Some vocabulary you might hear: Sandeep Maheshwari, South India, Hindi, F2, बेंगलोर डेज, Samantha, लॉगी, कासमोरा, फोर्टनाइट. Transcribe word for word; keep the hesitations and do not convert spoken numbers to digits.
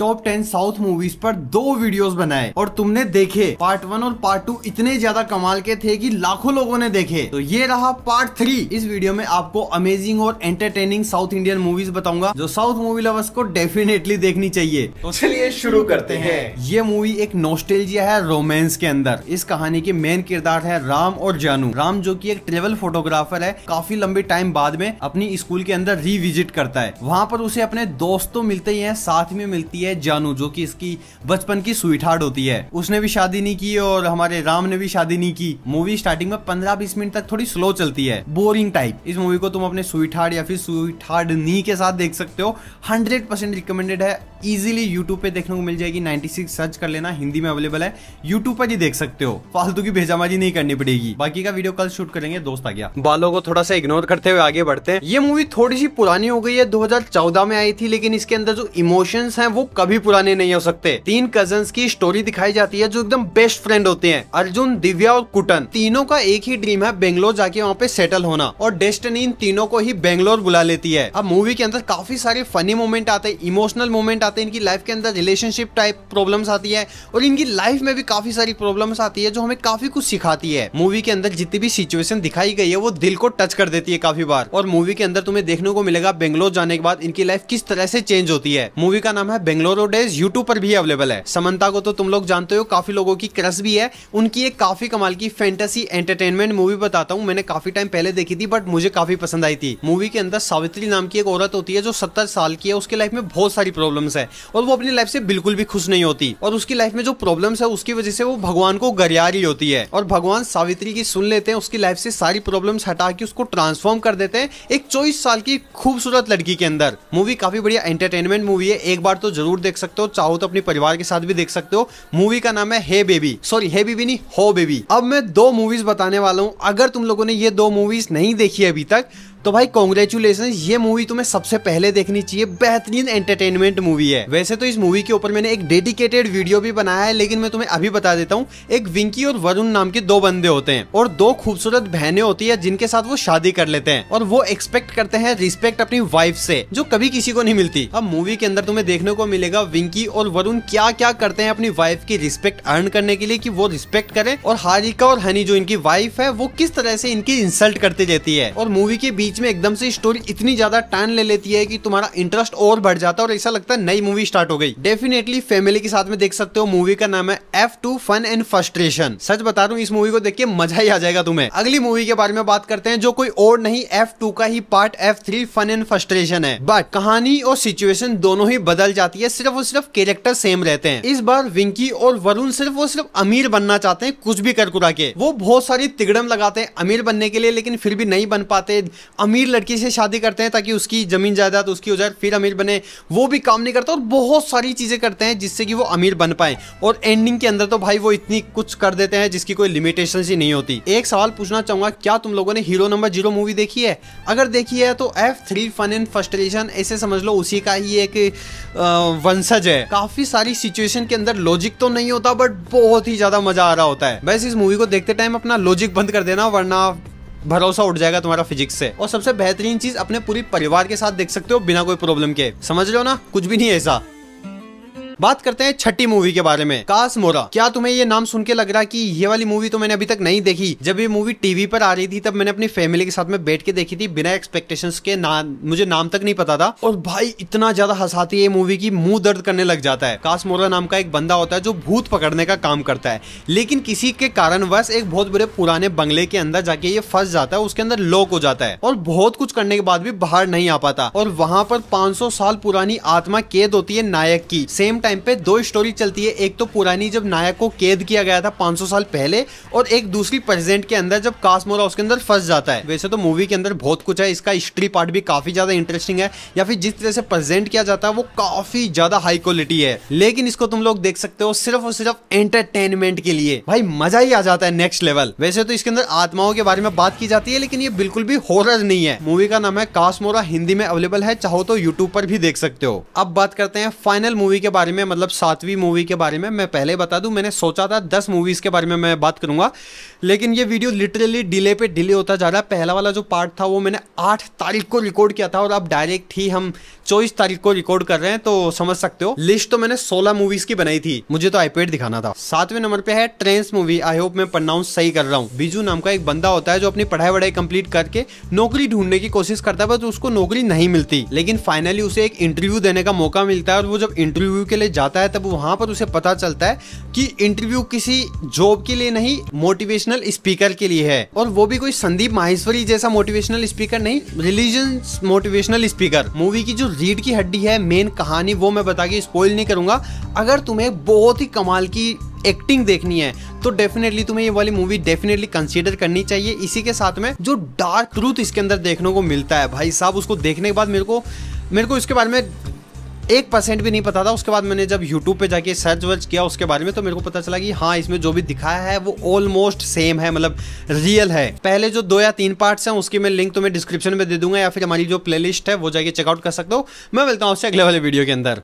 Top ten south movies पर दो videos बनाए और तुमने देखे। पार्ट वन और पार्ट टू इतने ज्यादा कमाल के थे कि लाखों लोगों ने देखे। तो ये रहा पार्ट थ्री। इस वीडियो में आपको अमेजिंग और एंटरटेनिंग साउथ इंडियन मूवीज बताऊंगा जो साउथ मूवी लवर्स को डेफिनेटली देखनी चाहिए। तो चलिए शुरू करते हैं। ये मूवी एक नॉस्टैल्जिया है रोमांस के अंदर। इस कहानी के मेन किरदार है राम और जानू। राम जो कि एक ट्रेवल फोटोग्राफर है, काफी लंबे टाइम बाद में अपनी स्कूल के अंदर रिविजिट करता है। वहाँ पर उसे अपने दोस्त तो मिलते ही हैं, साथ में मिलती है जानू जो कि इसकी बचपन की स्वीटहार्ट होती है। उसने भी शादी नहीं की और हमारे राम ने भी शादी नहीं की। मूवी स्टार्टिंग में पंद्रह बीस मिनट तक थोड़ी स्लो चलती है, बोरिंग टाइप। इस मूवी को तुम अपने स्वीटहार्ट या फिर स्वीटहार्ट नी के साथ देख सकते हो। हंड्रेड परसेंट रिकमेंडेड है। इजीली यूट्यूब पे देखने को मिल जाएगी। छियानवे सर्च कर लेना, हिंदी में अवेलेबल है, यूट्यूब पर ही देख सकते हो। फालतू की भेजामाजी नहीं करनी पड़ेगी। बाकी का वीडियो कल शूट करेंगे। दोस्त आ गया। बालों को थोड़ा सा इग्नोर करते हुए आगे बढ़ते हैं। ये मूवी थोड़ी सी पुरानी हो गई है, दो हज़ार चौदह में आई थी, लेकिन इसके अंदर जो इमोशंस हैं वो कभी पुराने नहीं हो सकते। तीन कजन्स की स्टोरी दिखाई जाती है जो एकदम बेस्ट फ्रेंड होते हैं, अर्जुन, दिव्या और कुटन। तीनों का एक ही ड्रीम है, बेंगलोर जाके वहाँ पे सेटल होना, और डेस्टिनी इन तीनों को ही बेंगलोर बुला लेती है। अब मूवी के अंदर काफी सारे फनी मोमेंट आते हैं, इमोशनल मोमेंट आते हैं, इनकी लाइफ के अंदर रिलेशनशिप टाइप प्रॉब्लम्स आती है और इनकी लाइफ में भी काफी सारी प्रॉब्लम्स आती है जो हमें काफी कुछ सिखाती है। मूवी के अंदर जितनी भी सिचुएशन दिखाई गई है वो दिल को टच कर देती है काफी बार। और मूवी के अंदर तुम्हें देखने को मिलेगा बेंगलोर जाने के बाद इनकी लाइफ किस तरह से चेंज होती है। मूवी का नाम है बेंगलोर डेज, यूट्यूब पर भी अवेलेबल है। समंता को तो तुम लोग जानते हो, काफी लोगों की क्रश भी है। उनकी एक काफी कमाल की फैंटेसी एंटरटेनमेंट मूवी बताता हूँ। मैंने काफी टाइम पहले देखी थी बट मुझे काफी पसंद आई थी। मूवी के अंदर सावित्री नाम की एक औरत होती है जो सत्तर साल की है। उसकी लाइफ में बहुत सारी प्रॉब्लम्स है और वो अपनी लाइफ से बिल्कुल भी खुश नहीं होती, और उसकी लाइफ में जो प्रॉब्लम्स है उसकी वजह से वो भगवान को गरिया रही होती है। और भगवान सावित्री की सुन लेते हैं, उसकी लाइफ से सारी प्रॉब्लम्स हटा के उसको ट्रांसफॉर्म कर देते हैं एक चौबीस साल की खूबसूरत लड़की के अंदर। मूवी काफी बढ़िया एंटरटेनमेंट मूवी है, एक बार तो जरूर देख सकते हो। चाहो तो अपने परिवार के साथ भी देख सकते हो। मूवी का नाम है hey baby, sorry hey baby नहीं, हो बेबी। अब मैं दो मूवीज बताने वाला हूँ। अगर तुम लोगों ने ये दो मूवीज नहीं देखी अभी तक तो भाई कॉन्ग्रेचुलेशन, ये मूवी तुम्हें सबसे पहले देखनी चाहिए। बेहतरीन एंटरटेनमेंट मूवी है। वैसे तो इस मूवी के ऊपर मैंने एक डेडिकेटेड वीडियो भी बनाया है, लेकिन मैं तुम्हें अभी बता देता हूँ। एक विंकी और वरुण नाम के दो बंदे होते हैं और दो खूबसूरत बहनें होती है जिनके साथ वो शादी कर लेते हैं, और वो एक्सपेक्ट करते हैं रिस्पेक्ट अपनी वाइफ से जो कभी किसी को नहीं मिलती। अब मूवी के अंदर तुम्हें देखने को मिलेगा विंकी और वरुण क्या क्या करते हैं अपनी वाइफ की रिस्पेक्ट अर्न करने के लिए कि वो रिस्पेक्ट करे, और हारिका और हनी जो इनकी वाइफ है वो किस तरह से इनकी इंसल्ट करती रहती है। और मूवी के बीच में एकदम से स्टोरी इतनी ज्यादा टर्न ले लेती है कि तुम्हारा इंटरेस्ट और बढ़ जाता है और ऐसा लगता है नई मूवी स्टार्ट हो गई। डेफिनेटली फैमिली के साथ में देख सकते हो। मूवी का नाम है F two fun and frustration. सच बता रहा हूँ, इस मूवी को देख के मजा ही आ जाएगा तुम्हें। अगली मूवी के बारे में बात करते हैं जो कोई और नहीं, एफ टू का ही part F three fun and frustration है। बट कहानी और सिचुएशन दोनों ही बदल जाती है, सिर्फ और सिर्फ कैरेक्टर सेम रहते हैं। इस बार विंकी और वरुण सिर्फ और सिर्फ अमीर बनना चाहते हैं, कुछ भी करकुरा के। वो बहुत सारी तिगड़म लगाते हैं अमीर बनने के लिए, लेकिन फिर भी नहीं बन पाते। अमीर लड़की से शादी करते हैं ताकि उसकी जमीन जायदाद उसकी हो जाए, फिर अमीर बने, वो भी काम नहीं करता, और बहुत सारी चीजें करते हैं जिससे कि वो अमीर बन पाए। और एंडिंग के अंदर तो भाई वो इतनी कुछ कर देते हैं जिसकी कोई लिमिटेशन ही नहीं होती। एक सवाल पूछना चाहूंगा, क्या तुम लोगों ने हीरो नंबर जीरो मूवी देखी है? अगर देखी है तो F three fun and frustration ऐसे समझ लो उसी का ही एक वंशज है। काफी सारी सिचुएशन के अंदर लॉजिक तो नहीं होता बट बहुत ही ज्यादा मजा आ रहा होता है। वैसे इस मूवी को देखते टाइम अपना लॉजिक बंद कर देना वरना भरोसा उठ जाएगा तुम्हारा फिजिक्स से। और सबसे बेहतरीन चीज, अपने पूरी परिवार के साथ देख सकते हो बिना कोई प्रॉब्लम के। समझ लो ना, कुछ भी नहीं ऐसा। बात करते हैं छठी मूवी के बारे में, कासमोरा। क्या तुम्हें ये नाम सुन के लग रहा कि ये वाली मूवी तो मैंने अभी तक नहीं देखी? जब ये मूवी टीवी पर आ रही थी तब मैंने अपनी फैमिली के साथ में बैठ के देखी थी बिना एक्सपेक्टेशंस के। ना मुझे नाम तक नहीं पता था, और भाई इतना ज्यादा हंसाती है ये मूवी की मुंह दर्द करने लग जाता है। कासमोरा नाम का एक बंदा होता है जो भूत पकड़ने का काम करता है, लेकिन किसी के कारणवश एक बहुत बड़े पुराने बंगले के अंदर जाके ये फंस जाता है, उसके अंदर लॉक हो जाता है और बहुत कुछ करने के बाद भी बाहर नहीं आ पाता। और वहां पर पांच सौ साल पुरानी आत्मा कैद होती है नायक की। सेम टाइम पे दो स्टोरी चलती है, एक तो पुरानी जब नायक को कैद किया गया था पांच सौ साल पहले, और एक दूसरी प्रेजेंट के अंदर जब कासमोरा उसके अंदर फंस जाता है। वैसे तो मूवी के अंदर बहुत कुछ है, इसका हिस्ट्री पार्ट भी काफी ज्यादा इंटरेस्टिंग है, या फिर जिस तरह से प्रेजेंट किया जाता है वो काफी ज्यादा हाई क्वालिटी है। लेकिन इसको तुम लोग देख सकते हो सिर्फ और सिर्फ एंटरटेनमेंट के लिए, भाई मजा ही आ जाता है नेक्स्ट लेवल। वैसे तो इसके अंदर आत्माओं के बारे में बात की जाती है लेकिन ये बिल्कुल भी हॉरर नहीं है। मूवी का नाम है कासमोरा, हिंदी में अवेलेबल है, चाहो तो यूट्यूब पर भी देख सकते हो। अब बात करते हैं फाइनल मूवी के बारे में में, मतलब सातवीं मूवी के बारे में मैं पहले बता दूं, मैंने सोचा था दस मूवीज़ के बारे में मैं बात करूंगा, लेकिन ये वीडियो लिटरली डिले पे डिले होता जा रहा है। पहला वाला जो पार्ट था वो मैंने आठ तारीख को रिकॉर्ड किया था और अब डायरेक्ट ही हम चौबीस तारीख को रिकॉर्ड कर रहे हैं, तो समझ सकते हो। लिस्ट तो मैंने सोलह मूवीज़ की बनाई थी, मुझे तो आईपैड दिखाना था। सातवें नंबर पर है ट्रेंस मूवी, आई होप मैं प्रोनाउंस सही कर रहा हूँ। बीजू नाम का एक बंदा होता है जो अपनी पढ़ाई वढ़ाई कंप्लीट करके नौकरी ढूंढने की कोशिश करता है, बट उसको नौकरी नहीं मिलती, लेकिन फाइनली उसे एक इंटरव्यू देने का मौका मिलता है और वो जब इंटरव्यू के लिए जाता है तब वहां पर उसे पता चलता है कि इंटरव्यू किसी जॉब के लिए नहीं, मोटिवेशनल स्पीकर के लिए है, और वो भी कोई संदीप माहेश्वरी जैसा मोटिवेशनल स्पीकर नहीं, रिलीजन मोटिवेशनल स्पीकर। मूवी की जो रीढ़ की हड्डी है, मेन कहानी, वो मैं बता के स्पॉइल नहीं करूंगा। अगर तुम्हें बहुत ही कमाल की एक्टिंग देखनी है तो डेफिनेटली तुम्हें ये वाली मूवी डेफिनेटली कंसीडर करनी चाहिए। इसी के साथ में जो डार्क ट्रूथ इसके अंदर देखने को मिलता है, भाई साहब उसको देखने के बाद मेरे को मेरे को इसके बारे में एक परसेंट भी नहीं पता था। उसके बाद मैंने जब यूट्यूब पे जाके सर्च वर्च किया उसके बारे में, तो मेरे को पता चला कि हाँ, इसमें जो भी दिखाया है वो ऑलमोस्ट सेम है, मतलब रियल है। पहले जो दो या तीन पार्ट्स हैं उसकी मैं लिंक तुम्हें डिस्क्रिप्शन में दे दूंगा, या फिर हमारी जो प्लेलिस्ट है वो जाके चेकआउट कर सकते हो। मैं मिलता हूँ उससे अगले वाले वीडियो के अंदर।